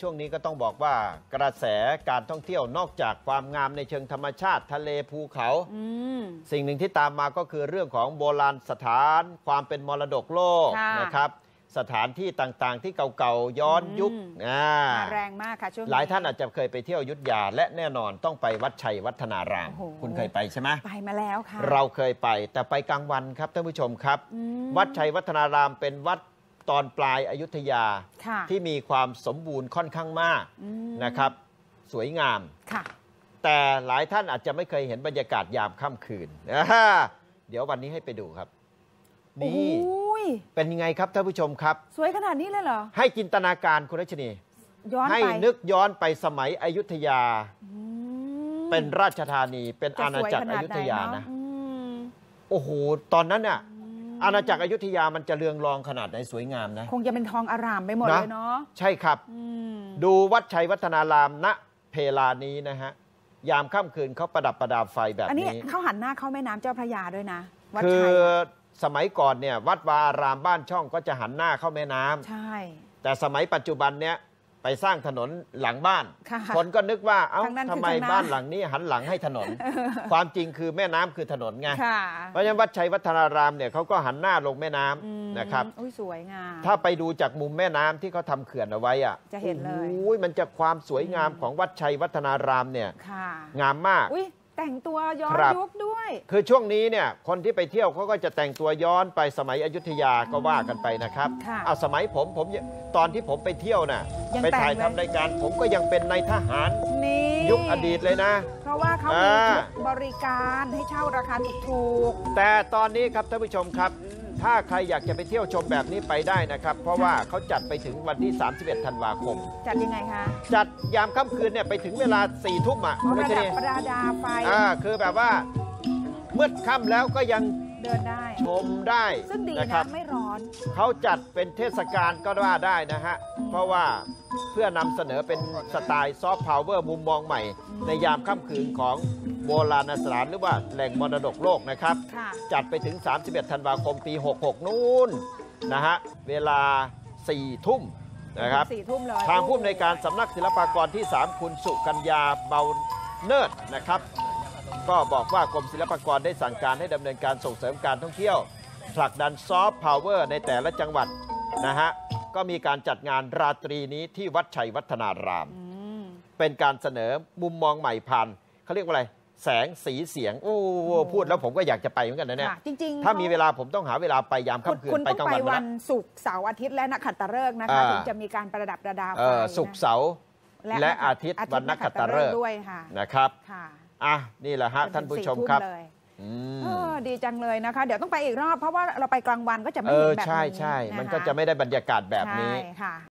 ช่วงนี้ก็ต้องบอกว่ากระแสการท่องเที่ยวนอกจากความงามในเชิงธรรมชาติทะเลภูเขาสิ่งหนึ่งที่ตามมาก็คือเรื่องของโบราณสถานความเป็นมรดกโลกนะครับสถานที่ต่างๆที่เก่าๆย้อนยุคแรงมากค่ะช่วงนี้หลายท่านอาจจะเคยไปเที่ยวอยุธยาและแน่นอนต้องไปวัดชัยวัฒนารามคุณเคยไปใช่ไหมไปมาแล้วค่ะเราเคยไปแต่ไปกลางวันครับท่านผู้ชมครับวัดชัยวัฒนารามเป็นวัดตอนปลายอยุธยาที่มีความสมบูรณ์ค่อนข้างมากนะครับสวยงามแต่หลายท่านอาจจะไม่เคยเห็นบรรยากาศยามค่ำคืนเดี๋ยววันนี้ให้ไปดูครับนี่เป็นยังไงครับท่านผู้ชมครับสวยขนาดนี้เลยเหรอให้จินตนาการคุณรัชนีให้นึกย้อนไปสมัยอยุธยาเป็นราชธานีเป็นอาณาจักรอยุธยานะโอ้โหตอนนั้นน่ะอาณาจักรอยุธยามันจะเรืองรองขนาดไหนสวยงามนะคงจะเป็นทองอารามไปหมดเลยเนาะใช่ครับดูวัดชัยวัฒนารามณเพลานี้นะฮะยามค่ำคืนเขาประดับประดาไฟแบบนี้อันนี้เขาหันหน้าเข้าแม่น้ำเจ้าพระยาด้วยนะวัดชัยสมัยก่อนเนี่ยวัดวารามบ้านช่องก็จะหันหน้าเข้าแม่น้ำใช่แต่สมัยปัจจุบันเนี่ยไปสร้างถนนหลังบ้านคนก็นึกว่าเอ้าทำไมบ้านหลังนี้หันหลังให้ถนนความจริงคือแม่น้ำคือถนนไงเพราะฉะนั้นวัดชัยวัฒนารามเนี่ยเขาก็หันหน้าลงแม่น้ำนะครับสวยงามถ้าไปดูจากมุมแม่น้ำที่เขาทำเขื่อนเอาไว้อ่ะจะเห็นเลยมันจะความสวยงามของวัดชัยวัฒนารามเนี่ยงามมากแต่งตัวย้อนยุคด้วยคือช่วงนี้เนี่ยคนที่ไปเที่ยวเขาก็จะแต่งตัวย้อนไปสมัยอยุธยาก็ว่ากันไปนะครับเอาสมัยผมตอนที่ผมไปเที่ยวน่ะไปถ่ายทำรายการผมก็ยังเป็นนายทหารยุคอดีตเลยนะเพราะว่าเขามีบริการให้เช่าราคาถูกๆแต่ตอนนี้ครับท่านผู้ชมครับถ้าใครอยากจะไปเที่ยวชมแบบนี้ไปได้นะครับเพราะว่าเขาจัดไปถึงวันที่31ธันวาคมจัดยังไงคะจัดยามค่ำคืนเนี่ยไปถึงเวลา 4 ทุ่มอ่ะไม่ใช่ประดาไฟคือแบบว่ามืดค่ำแล้วก็ยังเดินได้ชมได้ซึ่งดีนะไม่ร้อนเขาจัดเป็นเทศกาลก็ว่าได้นะฮะเพราะว่าเพื่อนำเสนอเป็นสไตล์ซอฟต์พาวเวอร์มุมมองใหม่ในยามค่ำคืนของโบราณสถานหรือว่าแหล่งมรดกโลกนะครับจัดไปถึง31ธันวาคมปี66นู่นนะฮะเวลา4ทุ่มนะครับทางผู้อำนวยการสำนักศิลปากรที่3คุณสุกัญญาเบาเนิร์ดนะครับก็บอกว่ากรมศิลปากรได้สั่งการให้ดำเนินการส่งเสริมการท่องเที่ยวผลักดันซอฟต์พาวเวอร์ในแต่ละจังหวัดนะฮะก็มีการจัดงานราตรีนี้ที่วัดชัยวัฒนารามเป็นการเสนอมุมมองใหม่ผ่านเขาเรียกว่าอะไรแสงสีเสียงโอ้พูดแล้วผมก็อยากจะไปเหมือนกันนะเนี่ยจริงๆถ้ามีเวลาผมต้องหาเวลาไปยามค่ำคืนไปกลางวันนะวันศุกร์เสาร์อาทิตย์และนักขัตฤกษ์นะคะถึงจะมีการประดับประดาไฟศุกร์เสาร์และอาทิตย์วันนักขัตฤกษ์ด้วยค่ะนะครับนี่แหละฮะท่านผู้ชมครับดีจังเลยนะคะเดี๋ยวต้องไปอีกรอบเพราะว่าเราไปกลางวันก็จะไม่เห็นแบบนี้ใช่มันก็จะไม่ได้บรรยากาศแบบนี้